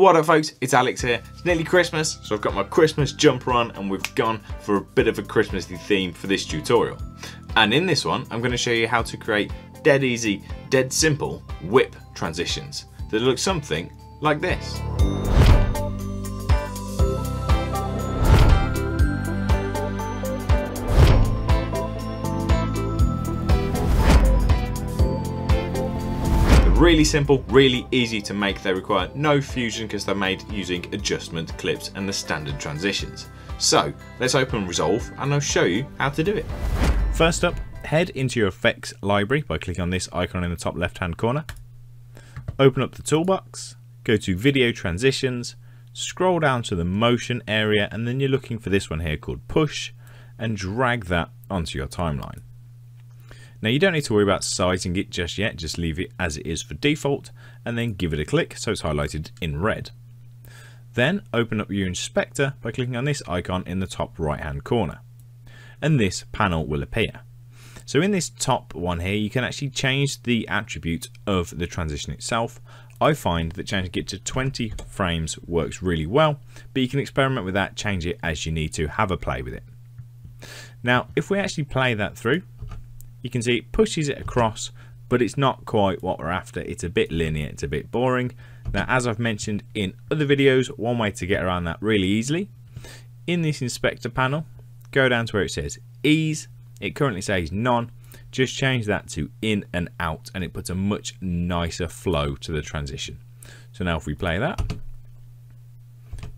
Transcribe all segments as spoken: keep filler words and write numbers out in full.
What up folks, it's Alex here. It's nearly Christmas, so I've got my Christmas jumper on and we've gone for a bit of a Christmassy theme for this tutorial. And in this one, I'm gonna show you how to create dead easy, dead simple whip transitions that look something like this. Really simple, really easy to make. They require no fusion because they're made using adjustment clips and the standard transitions. So let's open Resolve and I'll show you how to do it. First up, head into your effects library by clicking on this icon in the top left hand corner. Open up the toolbox, go to video transitions, scroll down to the motion area, and then you're looking for this one here called push, and drag that onto your timeline. Now you don't need to worry about sizing it just yet, just leave it as it is for default and then give it a click so it's highlighted in red. Then open up your inspector by clicking on this icon in the top right hand corner and this panel will appear. So in this top one here you can actually change the attribute of the transition itself. I find that changing it to twenty frames works really well, but you can experiment with that, change it as you need to, have a play with it. Now if we actually play that through, you can see it pushes it across, but it's not quite what we're after. It's a bit linear, it's a bit boring. Now, as I've mentioned in other videos, one way to get around that really easily, in this inspector panel, go down to where it says ease. It currently says none. Just change that to in and out, and it puts a much nicer flow to the transition. So now if we play that,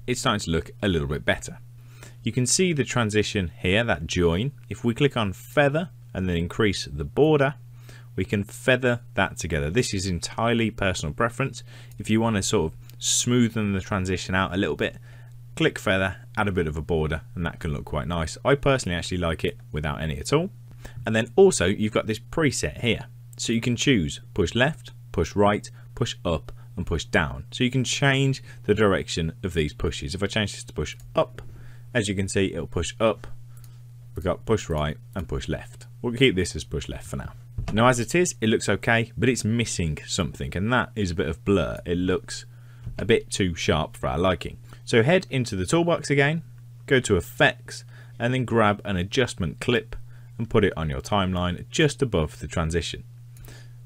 it's starting to look a little bit better. You can see the transition here, that join. If we click on feather, and then increase the border, we can feather that together. This is entirely personal preference. If you want to sort of smoothen the transition out a little bit, click feather, add a bit of a border, and that can look quite nice. I personally actually like it without any at all. And then also you've got this preset here, so you can choose push left, push right, push up, and push down. So you can change the direction of these pushes. If I change this to push up, as you can see, it'll push up. We've got push right and push left. We'll keep this as push left for now. Now as it is, it looks okay, but it's missing something, and that is a bit of blur. It looks a bit too sharp for our liking. So head into the toolbox again, go to effects, and then grab an adjustment clip and put it on your timeline just above the transition.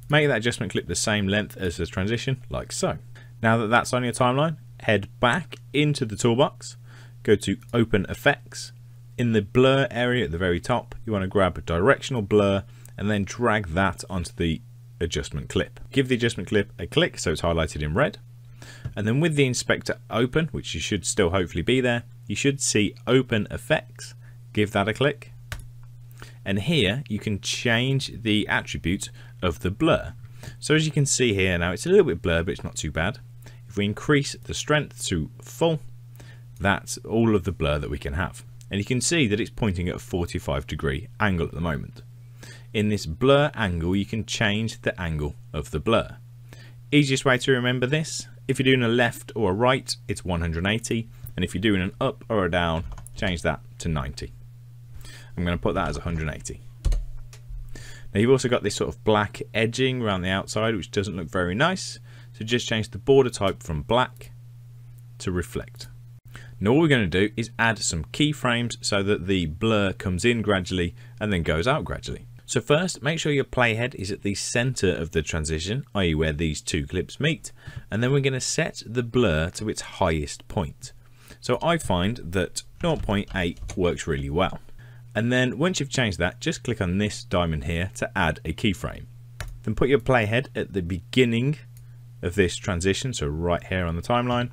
Make that adjustment clip the same length as the transition, like so. Now that that's on your timeline, head back into the toolbox, go to open effects. In the blur area at the very top, you want to grab a directional blur and then drag that onto the adjustment clip. Give the adjustment clip a click so it's highlighted in red. And then with the inspector open, which you should still hopefully be there, you should see open effects. Give that a click. And here you can change the attribute of the blur. So as you can see here now, it's a little bit blurred, but it's not too bad. If we increase the strength to full, that's all of the blur that we can have. And you can see that it's pointing at a forty-five degree angle at the moment. In this blur angle, you can change the angle of the blur. Easiest way to remember this, if you're doing a left or a right, it's one hundred eighty. And if you're doing an up or a down, change that to ninety. I'm going to put that as one hundred eighty. Now you've also got this sort of black edging around the outside, which doesn't look very nice. So just change the border type from black to reflect. Now all we're going to do is add some keyframes so that the blur comes in gradually and then goes out gradually. So first, make sure your playhead is at the center of the transition, that is where these two clips meet, and then we're going to set the blur to its highest point. So I find that zero point eight works really well. And then once you've changed that, just click on this diamond here to add a keyframe. Then put your playhead at the beginning of this transition, so right here on the timeline,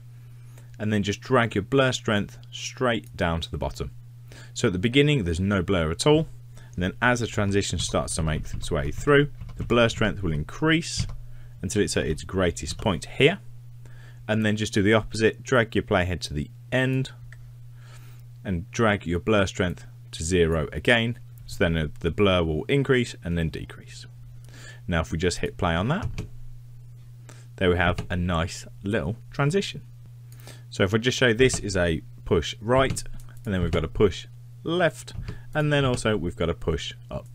and then just drag your blur strength straight down to the bottom. So at the beginning there's no blur at all, and then as the transition starts to make its way through, the blur strength will increase until it's at its greatest point here, and then just do the opposite, drag your playhead to the end and drag your blur strength to zero again, so then the blur will increase and then decrease. Now if we just hit play on that, there we have a nice little transition. So if I just show this is a push right, and then we've got a push left, and then also we've got a push up.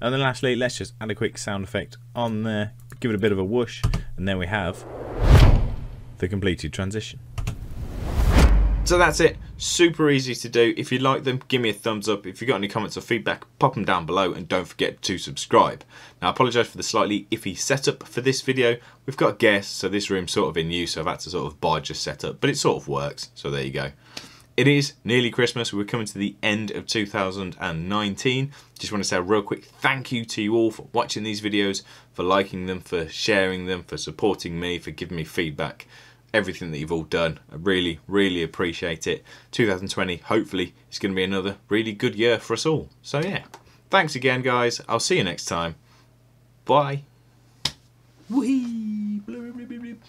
And then lastly, let's just add a quick sound effect on there, give it a bit of a whoosh, and there we have the completed transition. So that's it, super easy to do. If you like them, give me a thumbs up. If you've got any comments or feedback, pop them down below and don't forget to subscribe. Now I apologise for the slightly iffy setup for this video. We've got guests, so this room's sort of in use, so I've had to sort of bodge a setup, but it sort of works, so there you go. It is nearly Christmas, we're coming to the end of two thousand nineteen. Just want to say a real quick thank you to you all for watching these videos, for liking them, for sharing them, for supporting me, for giving me feedback. Everything that you've all done, I really, really appreciate it. two thousand twenty, hopefully, is going to be another really good year for us all. So yeah, thanks again, guys. I'll see you next time. Bye. Whee!